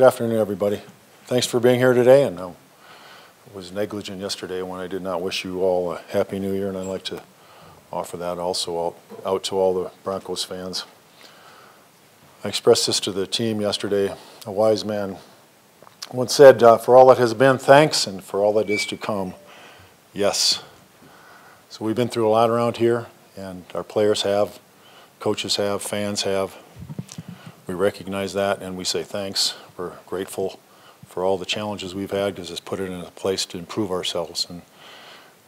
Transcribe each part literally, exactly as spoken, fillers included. Good afternoon, everybody. Thanks for being here today. And I was negligent yesterday when I did not wish you all a Happy New Year, and I'd like to offer that also out to all the Broncos fans. I expressed this to the team yesterday. A wise man once said, uh, for all that has been, thanks, and for all that is to come, yes. So we've been through a lot around here, and our players have, coaches have, fans have. We recognize that, and we say thanks. We're grateful for all the challenges we've had because it's put it in a place to improve ourselves. And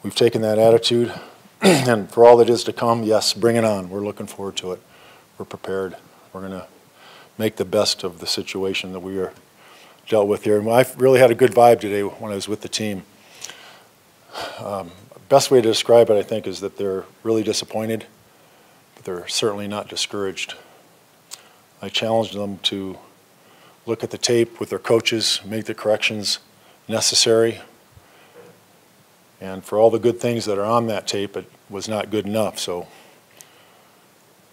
we've taken that attitude, and for all that is to come, yes, bring it on. We're looking forward to it. We're prepared. We're going to make the best of the situation that we are dealt with here. And I really had a good vibe today when I was with the team. Um, best way to describe it, I think, is that they're really disappointed, but they're certainly not discouraged. I challenged them to look at the tape with their coaches, make the corrections necessary. And for all the good things that are on that tape, it was not good enough. So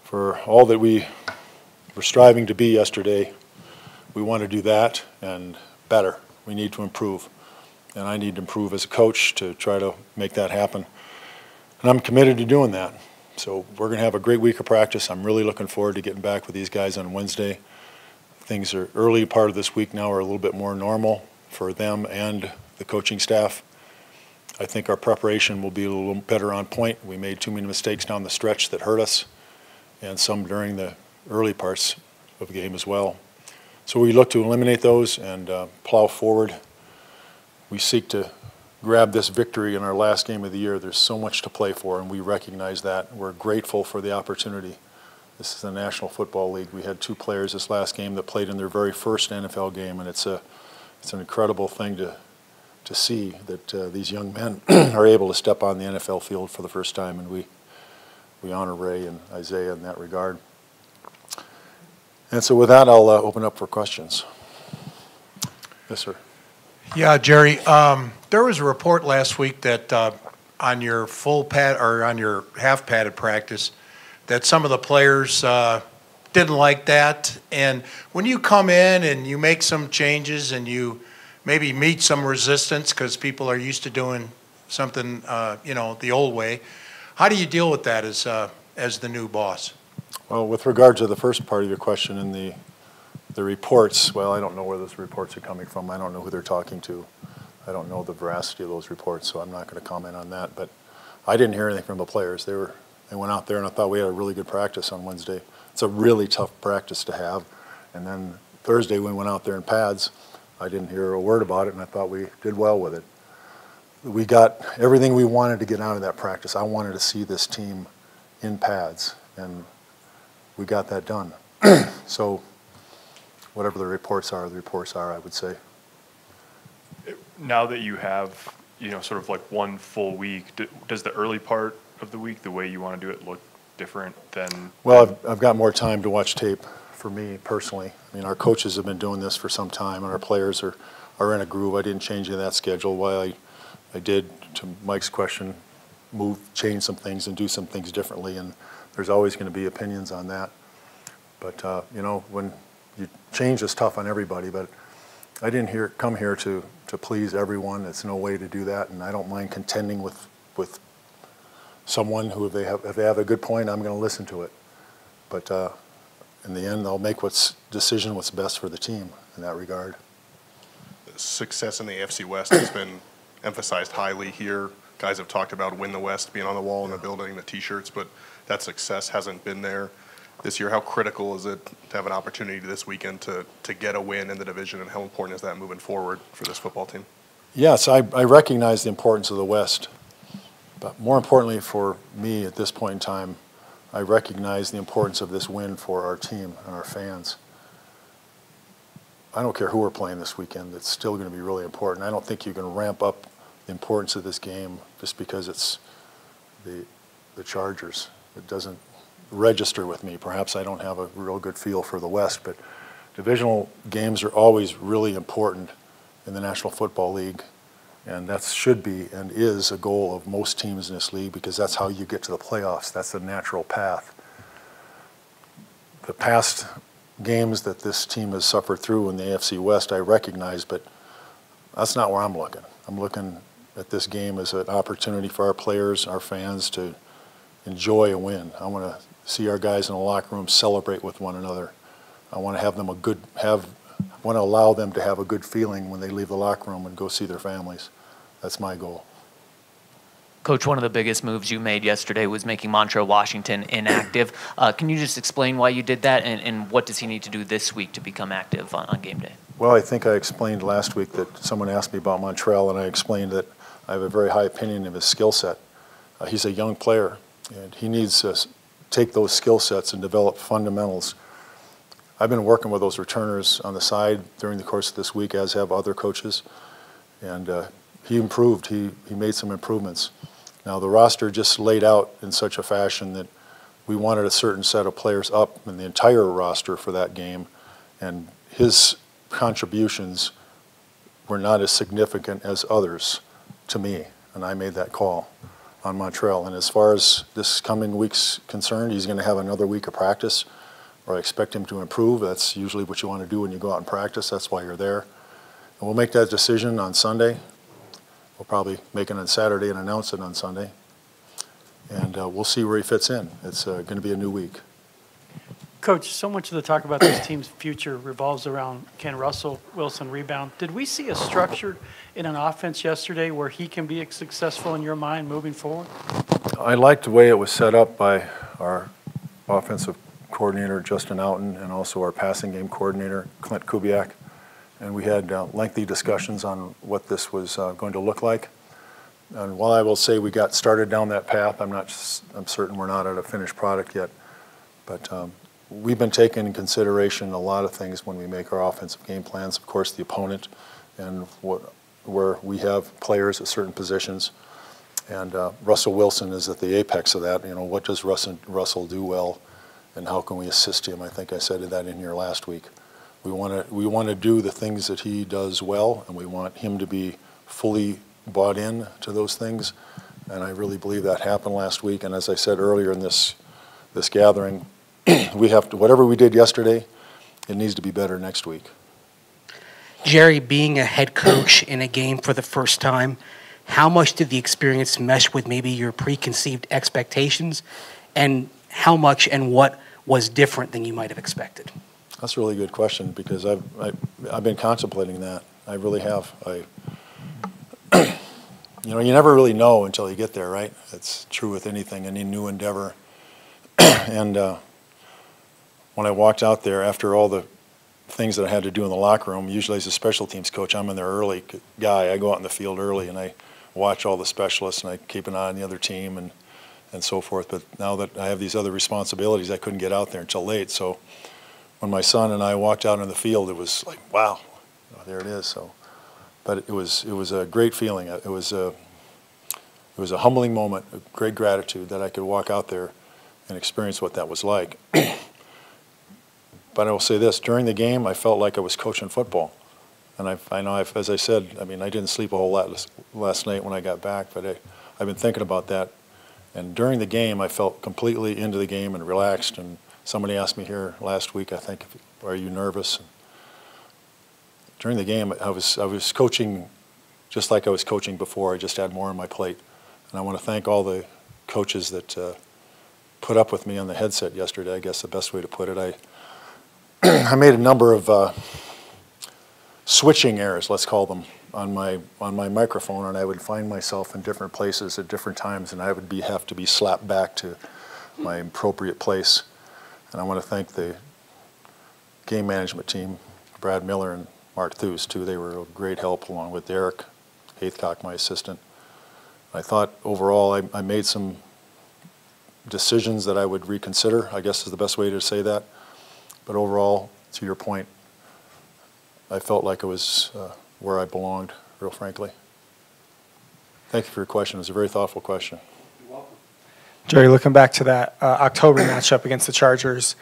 for all that we were striving to be yesterday, we want to do that and better. We need to improve. And I need to improve as a coach to try to make that happen. And I'm committed to doing that. So we're going to have a great week of practice. I'm really looking forward to getting back with these guys on Wednesday. Things are early part of this week now are a little bit more normal for them and the coaching staff. I think our preparation will be a little better on point. We made too many mistakes down the stretch that hurt us, and some during the early parts of the game as well. So we look to eliminate those and uh, plow forward. We seek to grab this victory in our last game of the year. There's so much to play for, and we recognize that. We're grateful for the opportunity. This is the National Football League. We had two players this last game that played in their very first N F L game, and it's a it's an incredible thing to to see that uh, these young men are able to step on the N F L field for the first time, and we we honor Ray and Isaiah in that regard. And so with that, I'll uh, open up for questions. Yes, sir. Yeah, Jerry. Um, there was a report last week that uh, on your full pad or on your half padded practice, that some of the players uh, didn't like that. And when you come in and you make some changes and you maybe meet some resistance because people are used to doing something, uh, you know, the old way, how do you deal with that as uh, as the new boss? Well, with regard to the first part of your question in the. The reports, well, I don't know where those reports are coming from. I don't know who they're talking to. I don't know the veracity of those reports, so I'm not going to comment on that. But I didn't hear anything from the players. They were they went out there, and I thought we had a really good practice on Wednesday. It's a really tough practice to have. And then Thursday we went out there in pads. I didn't hear a word about it, and I thought we did well with it. We got everything we wanted to get out of that practice. I wanted to see this team in pads, and we got that done. So whatever the reports are, the reports are, I would say. Now that you have, you know, sort of like one full week, do, does the early part of the week, the way you want to do it, look different than? Well, I've, I've got more time to watch tape for me personally. I mean, our coaches have been doing this for some time, and our players are, are in a groove. I didn't change any of that schedule. While I, I did, to Mike's question, move, change some things and do some things differently, and there's always going to be opinions on that. But, uh, you know, when you change is tough on everybody, but I didn't hear, come here to, to please everyone. It's no way to do that, and I don't mind contending with, with someone who, if they, have, if they have a good point, I'm going to listen to it. But uh, in the end, they'll make what's decision what's best for the team in that regard. Success in the A F C West has been emphasized highly here. Guys have talked about win the West, being on the wall in yeah. the building, the T-shirts, but that success hasn't been there this year. How critical is it to have an opportunity this weekend to, to get a win in the division, and how important is that moving forward for this football team? Yes, I, I recognize the importance of the West. But more importantly for me at this point in time, I recognize the importance of this win for our team and our fans. I don't care who we're playing this weekend, it's still going to be really important. I don't think you can ramp up the importance of this game just because it's the, the Chargers. It doesn't register with me. Perhaps I don't have a real good feel for the West, but divisional games are always really important in the National Football League, and that should be and is a goal of most teams in this league because that's how you get to the playoffs. That's the natural path. The past games that this team has suffered through in the A F C West, I recognize, but that's not where I'm looking. I'm looking at this game as an opportunity for our players, our fans, to enjoy a win. I want to see our guys in the locker room celebrate with one another. I want to have them a good have. I want to allow them to have a good feeling when they leave the locker room and go see their families. That's my goal. Coach, one of the biggest moves you made yesterday was making Montrell Washington inactive. Uh, can you just explain why you did that, and, and what does he need to do this week to become active on, on game day? Well, I think I explained last week that someone asked me about Montrell, and I explained that I have a very high opinion of his skill set. Uh, he's a young player, and he needs to take those skill sets and develop fundamentals. I've been working with those returners on the side during the course of this week, as have other coaches, and uh, he improved. He, he made some improvements. Now, the roster just laid out in such a fashion that we wanted a certain set of players up in the entire roster for that game, and his contributions were not as significant as others to me, and I made that call on Montrell. And as far as this coming week's concerned, he's going to have another week of practice, or I expect him to improve. That's usually what you want to do when you go out and practice. That's why you're there. And we'll make that decision on Sunday. We'll probably make it on Saturday and announce it on Sunday. And uh, we'll see where he fits in. It's uh, going to be a new week. Coach, so much of the talk about this team's future revolves around Ken Russell Wilson rebound. Did we see a structure in an offense yesterday where he can be successful in your mind moving forward? I liked the way it was set up by our offensive coordinator, Justin Outen, and also our passing game coordinator, Clint Kubiak. And we had uh, lengthy discussions on what this was uh, going to look like. And while I will say we got started down that path, I'm not, I'm certain we're not at a finished product yet. But um, we've been taking into consideration a lot of things when we make our offensive game plans. Of course, the opponent and what, where we have players at certain positions. And uh, Russell Wilson is at the apex of that. You know, what does Russell, Russell do well, and how can we assist him? I think I said that in here last week. We want to we want to do the things that he does well, and we want him to be fully bought in to those things. And I really believe that happened last week. And as I said earlier in this this gathering, we have to whatever we did yesterday, it needs to be better next week. Jerry, being a head coach in a game for the first time, how much did the experience mesh with maybe your preconceived expectations, and how much and what was different than you might have expected? That's a really good question, because I've, I, I've been contemplating that. I really have. I, you know, you never really know until you get there, right? It's true with anything, any new endeavor. And uh, when I walked out there, after all the things that I had to do in the locker room, usually as a special teams coach, I'm in there early guy. I go out in the field early, and I watch all the specialists, and I keep an eye on the other team and, and so forth. But now that I have these other responsibilities, I couldn't get out there until late. So when my son and I walked out on the field, it was like, wow, oh, there it is. So, but it was it was a great feeling. It was a it was a humbling moment, a great gratitude that I could walk out there and experience what that was like. But I will say this: during the game, I felt like I was coaching football, and I, I know, I've, as I said, I mean, I didn't sleep a whole lot last night when I got back, but I, I've been thinking about that. And during the game, I felt completely into the game and relaxed. And somebody asked me here last week, I think, are you nervous? And during the game, I was, I was coaching just like I was coaching before. I just had more on my plate. And I want to thank all the coaches that uh, put up with me on the headset yesterday, I guess the best way to put it. I, I made a number of uh, switching errors, let's call them, on my, on my microphone, and I would find myself in different places at different times, and I would be, have to be slapped back to my appropriate place. And I want to thank the game management team, Brad Miller and Mark Thews, too. They were a great help, along with Eric Hathcock, my assistant. I thought overall I, I made some decisions that I would reconsider, I guess is the best way to say that. But overall, to your point, I felt like it was uh, where I belonged, real frankly. Thank you for your question. It was a very thoughtful question. Jerry, looking back to that uh, October matchup against the Chargers,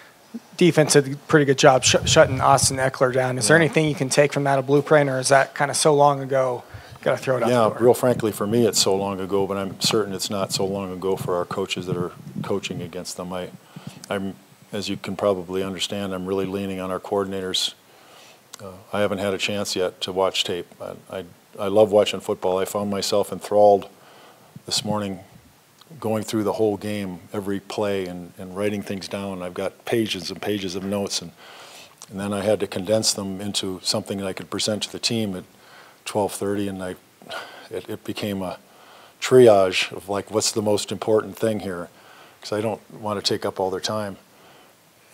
defense did a pretty good job sh shutting Austin Eckler down. Is yeah. there anything you can take from that, a blueprint, or is that kind of so long ago, got to throw it out Yeah, real frankly, for me, it's so long ago, but I'm certain it's not so long ago for our coaches that are coaching against them. I, I'm as you can probably understand, I'm really leaning on our coordinators. Uh, I haven't had a chance yet to watch tape. I, I, I love watching football. I found myself enthralled this morning going through the whole game, every play, and, and writing things down. I've got pages and pages of notes, and, and then I had to condense them into something that I could present to the team at twelve thirty, and I, it, it became a triage of, like, what's the most important thing here, because I don't want to take up all their time.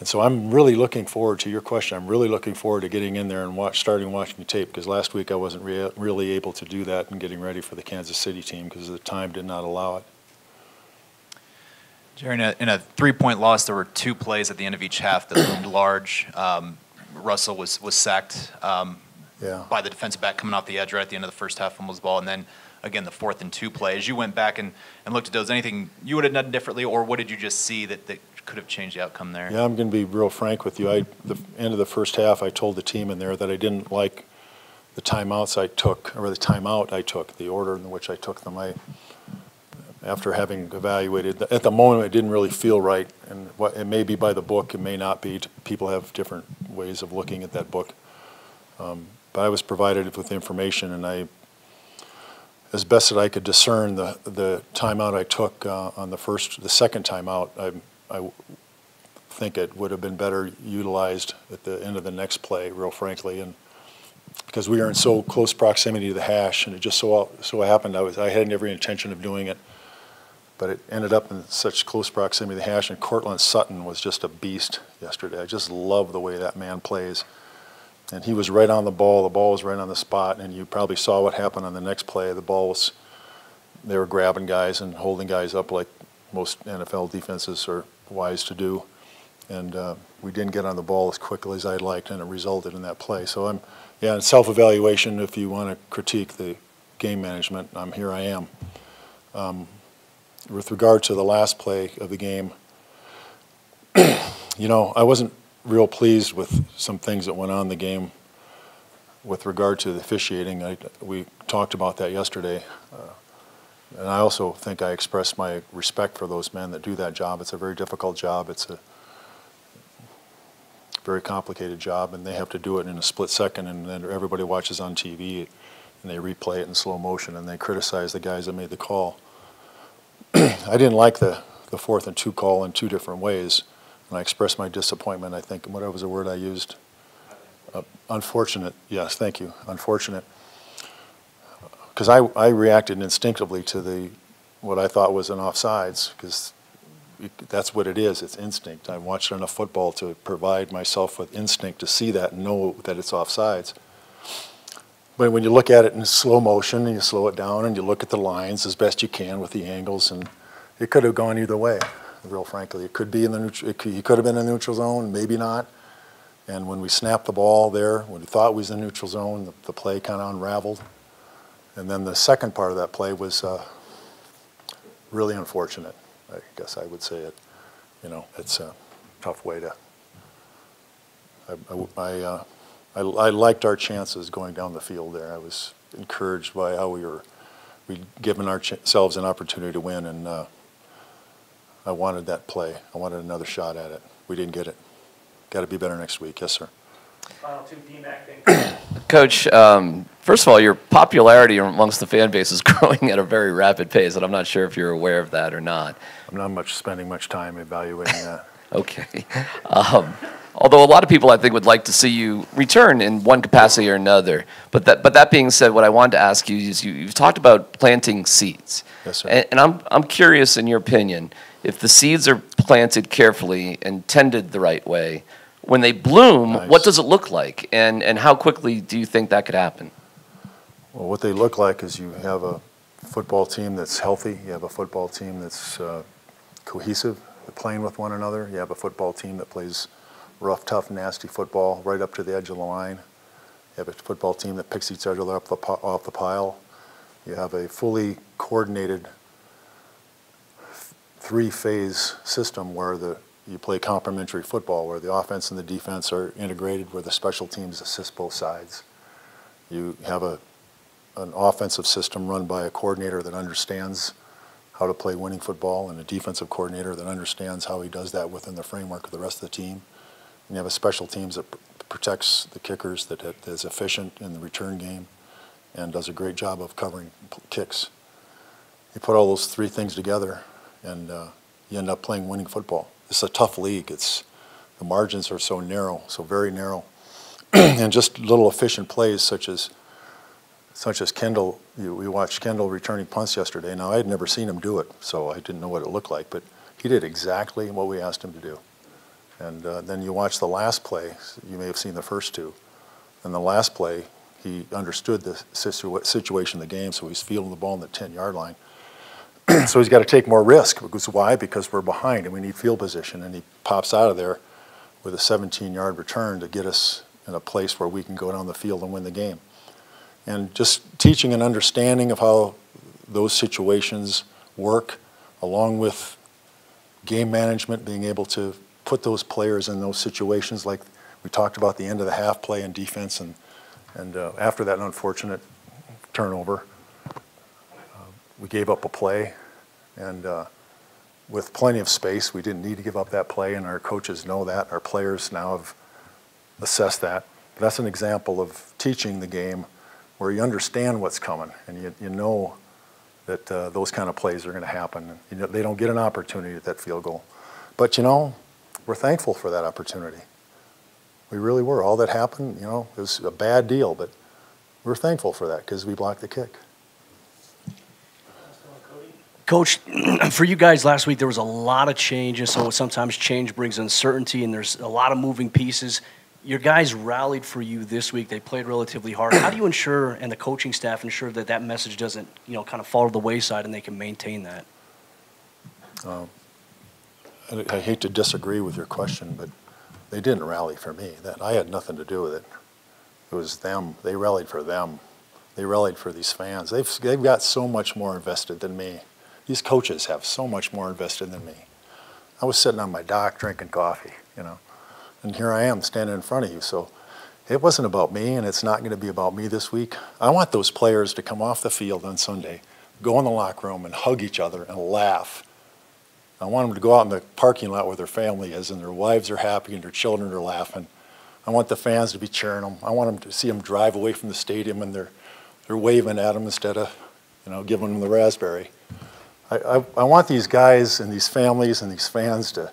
And so I'm really looking forward to your question. I'm really looking forward to getting in there and watch, starting watching tape, because last week I wasn't rea really able to do that and getting ready for the Kansas City team because the time did not allow it. Jerry, in a, in a three-point loss, there were two plays at the end of each half that loomed large. Um, Russell was, was sacked um, yeah. by the defensive back coming off the edge right at the end of the first half, fumbles the ball, and then, again, the fourth and two play. As you went back and, and looked at those, anything you would have done differently, or what did you just see that, that could have changed the outcome there? Yeah, I'm going to be real frank with you. I, the end of the first half, I told the team in there that I didn't like the timeouts I took, or the timeout I took, the order in which I took them. I, after having evaluated, at the moment it didn't really feel right, and what, it may be by the book, it may not be. People have different ways of looking at that book. Um, but I was provided with information, and I, as best that I could discern the, the timeout I took uh, on the first, the second timeout, I, I think it would have been better utilized at the end of the next play, real frankly, and because we are in so close proximity to the hash, and it just so so happened I was I had every intention of doing it, but it ended up in such close proximity to the hash. And Cortland Sutton was just a beast yesterday. I just love the way that man plays, and he was right on the ball. The ball was right on the spot, and you probably saw what happened on the next play. The ball was, they were grabbing guys and holding guys up like most N F L defenses are wise to do, and uh, we didn't get on the ball as quickly as I'd liked, and it resulted in that play. So I'm, yeah, in self-evaluation, if you want to critique the game management, I'm here I am. Um, with regard to the last play of the game, you know, I wasn't real pleased with some things that went on in the game with regard to the officiating. I, we talked about that yesterday. Uh, And I also think I express my respect for those men that do that job. It's a very difficult job. It's a very complicated job, and they have to do it in a split second, and then everybody watches on T V, and they replay it in slow motion, and they criticize the guys that made the call. I didn't like the, the fourth and two call in two different ways, and I expressed my disappointment, I think. What was the word I used? Uh, unfortunate. Yes, thank you. Unfortunate. Because I, I reacted instinctively to the what I thought was an offsides, because that's what it is. It's instinct. I watched enough football to provide myself with instinct to see that and know that it's offsides. But when you look at it in slow motion and you slow it down and you look at the lines as best you can with the angles, and it could have gone either way, real frankly. It could be in the neutral. It could, it could have been in the neutral zone, maybe not. And when we snapped the ball there, when we thought it was in the neutral zone, the, the play kind of unraveled. And then the second part of that play was uh, really unfortunate, I guess I would say it. You know, it's a tough way to, I, I, I, uh, I, I liked our chances going down the field there. I was encouraged by how we were, we'd given ourselves an opportunity to win, and uh, I wanted that play. I wanted another shot at it. We didn't get it. Got to be better next week. Yes, sir. Final two D MAC things. Coach, um, first of all, your popularity amongst the fan base is growing at a very rapid pace, and I'm not sure if you're aware of that or not. I'm not much spending much time evaluating that. Okay. Um, although a lot of people, I think, would like to see you return in one capacity or another. But that, but that being said, what I wanted to ask you is you, you've talked about planting seeds. Yes, sir. And, and I'm, I'm curious, in your opinion, if the seeds are planted carefully and tended the right way, when they bloom, nice. What does it look like, and, and how quickly do you think that could happen? Well, what they look like is you have a football team that's healthy. You have a football team that's uh, cohesive, playing with one another. You have a football team that plays rough, tough, nasty football right up to the edge of the line. You have a football team that picks each other up the, off the pile. You have a fully coordinated three-phase system where the you play complementary football, where the offense and the defense are integrated, where the special teams assist both sides. You have a, an offensive system run by a coordinator that understands how to play winning football, and a defensive coordinator that understands how he does that within the framework of the rest of the team. And you have a special teams that protects the kickers, that is efficient in the return game, and does a great job of covering kicks. You put all those three things together, and uh, you end up playing winning football. It's a tough league. It's, the margins are so narrow, so very narrow. And just little efficient plays such as such as Kendall. You, we watched Kendall returning punts yesterday. Now, I had never seen him do it, so I didn't know what it looked like, but he did exactly what we asked him to do. And uh, then you watch the last play. You may have seen the first two. And the last play, he understood the situa situation of the game, so he's fielding the ball in the ten-yard line. So he's got to take more risk. Why? Because we're behind, and we need field position. And he pops out of there with a seventeen-yard return to get us in a place where we can go down the field and win the game. And just teaching an understanding of how those situations work, along with game management, being able to put those players in those situations, like we talked about the end of the half play in defense, and, and uh, after that unfortunate turnover, we gave up a play, and uh, with plenty of space, we didn't need to give up that play, and our coaches know that. Our players now have assessed that. But that's an example of teaching the game where you understand what's coming, and you, you know that uh, those kind of plays are going to happen. You know, they don't get an opportunity at that field goal. But, you know, we're thankful for that opportunity. We really were. All that happened, you know, it was a bad deal, but we're thankful for that because we blocked the kick. Coach, for you guys last week, there was a lot of change, and so sometimes change brings uncertainty, and there's a lot of moving pieces. Your guys rallied for you this week. They played relatively hard. How do you ensure, and the coaching staff ensure, that that message doesn't, you know, kind of fall to the wayside and they can maintain that? Um, I, I hate to disagree with your question, but they didn't rally for me. That I had nothing to do with it. It was them. They rallied for them. They rallied for these fans. They've, they've got so much more invested than me. These coaches have so much more invested than me. I was sitting on my dock drinking coffee, you know, and here I am standing in front of you. So it wasn't about me, and it's not going to be about me this week. I want those players to come off the field on Sunday, go in the locker room and hug each other and laugh. I want them to go out in the parking lot where their family is, and their wives are happy and their children are laughing. I want the fans to be cheering them. I want them to see them drive away from the stadium, and they're, they're waving at them instead of, you know, giving them the raspberry. I, I, I want these guys and these families and these fans to,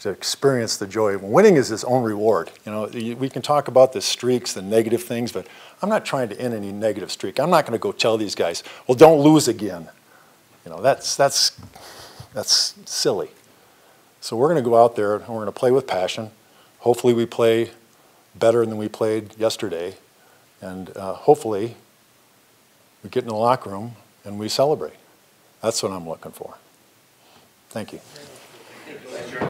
to experience the joy. Winning is its own reward. You know, we can talk about the streaks, the negative things, but I'm not trying to end any negative streak. I'm not going to go tell these guys, well, don't lose again. You know, that's, that's, that's silly. So we're going to go out there, and we're going to play with passion. Hopefully we play better than we played yesterday. And uh, hopefully we get in the locker room and we celebrate. That's what I'm looking for. Thank you.